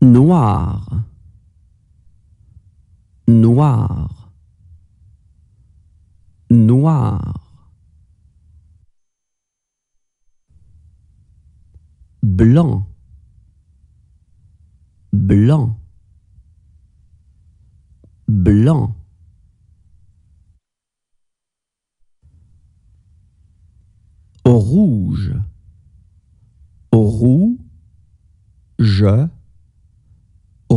Noir, noir, noir. Blanc, blanc, blanc. Rouge, rouge,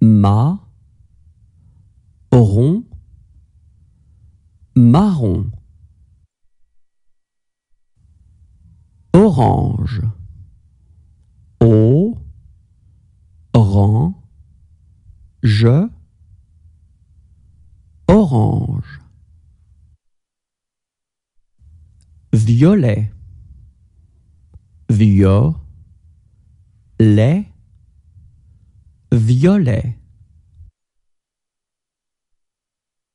marron, marron. Orange, orange, orange. Violet, violet, violet.